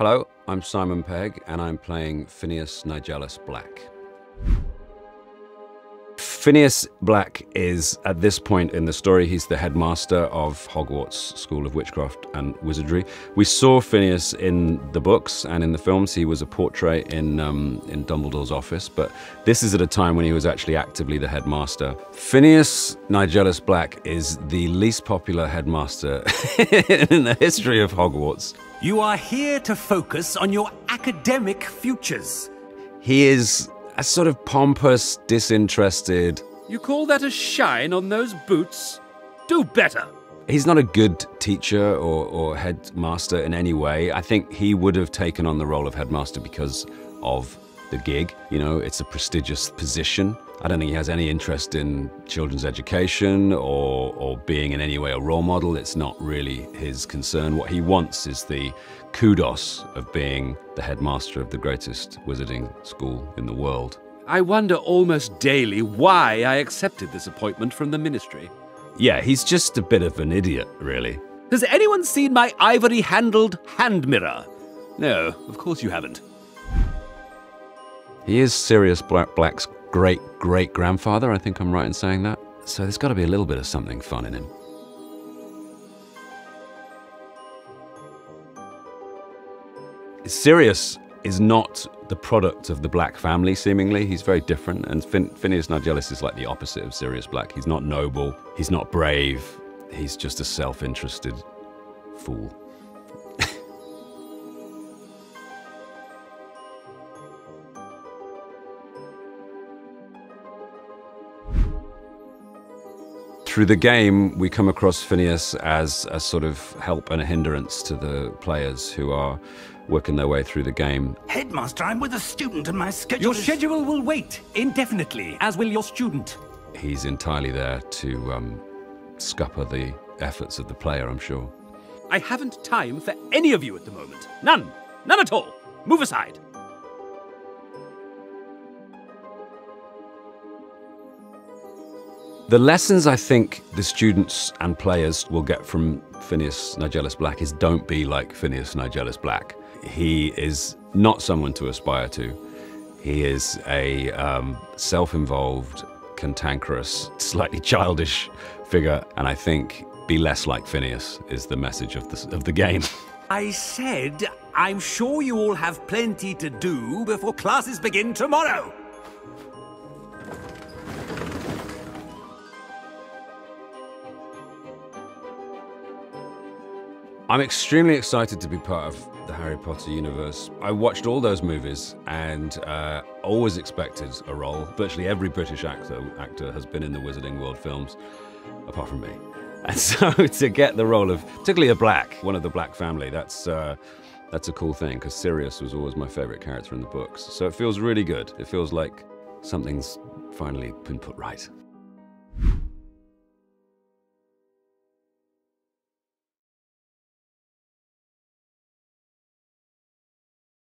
Hello, I'm Simon Pegg, and I'm playing Phineas Nigellus Black. Phineas Black is, at this point in the story, he's the headmaster of Hogwarts School of Witchcraft and Wizardry. We saw Phineas in the books and in the films. He was a portrait in Dumbledore's office, but this is at a time when he was actually actively the headmaster. Phineas Nigellus Black is the least popular headmaster in the history of Hogwarts. You are here to focus on your academic futures. He is a sort of pompous, disinterested... You call that a shine on those boots? Do better! He's not a good teacher or headmaster in any way. I think he would have taken on the role of headmaster because of the gig. You know, it's a prestigious position. I don't think he has any interest in children's education or being in any way a role model. It's not really his concern. What he wants is the kudos of being the headmaster of the greatest wizarding school in the world. I wonder almost daily why I accepted this appointment from the ministry. Yeah, he's just a bit of an idiot, really. Has anyone seen my ivory-handled hand mirror? No, of course you haven't. He is Sirius Black's great-great-grandfather, I think I'm right in saying that. So there's got to be a little bit of something fun in him. Sirius is not the product of the Black family, seemingly. He's very different, and Phineas Nigellus is like the opposite of Sirius Black. He's not noble, he's not brave, he's just a self-interested fool. Through the game, we come across Phineas as a sort of help and a hindrance to the players who are working their way through the game. Headmaster, I'm with a student and my schedule Your schedule will wait indefinitely, as will your student. He's entirely there to scupper the efforts of the player, I'm sure. I haven't time for any of you at the moment. None. None at all. Move aside. The lessons I think the students and players will get from Phineas Nigellus Black is don't be like Phineas Nigellus Black. He is not someone to aspire to. He is a self-involved, cantankerous, slightly childish figure, and I think be less like Phineas is the message of the game. I said, I'm sure you all have plenty to do before classes begin tomorrow. I'm extremely excited to be part of the Harry Potter universe. I watched all those movies and always expected a role. Virtually every British actor has been in the Wizarding World films, apart from me. And so to get the role of, particularly a Black, one of the Black family, that's a cool thing, because Sirius was always my favorite character in the books. So it feels really good. It feels like something's finally been put right.